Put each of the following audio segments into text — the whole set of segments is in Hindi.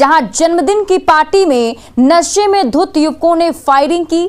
जहां जन्मदिन की पार्टी में नशे में धुत युवकों ने फायरिंग की।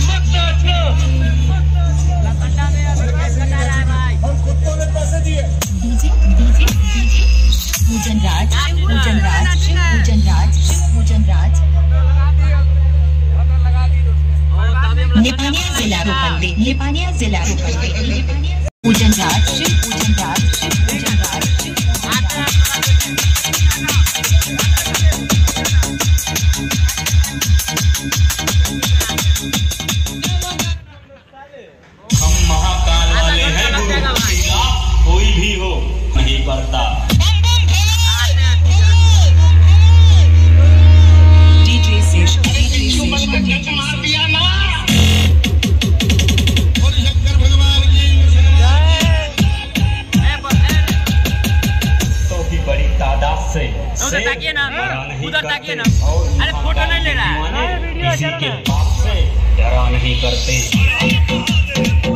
मत नाचो। कुत्तों ने पैसे दिए। पूजन राज नेपानिया जिला उधर ताकिए ना। अरे फोटो नहीं लेना है, किसी के बाप से डरा नहीं करते।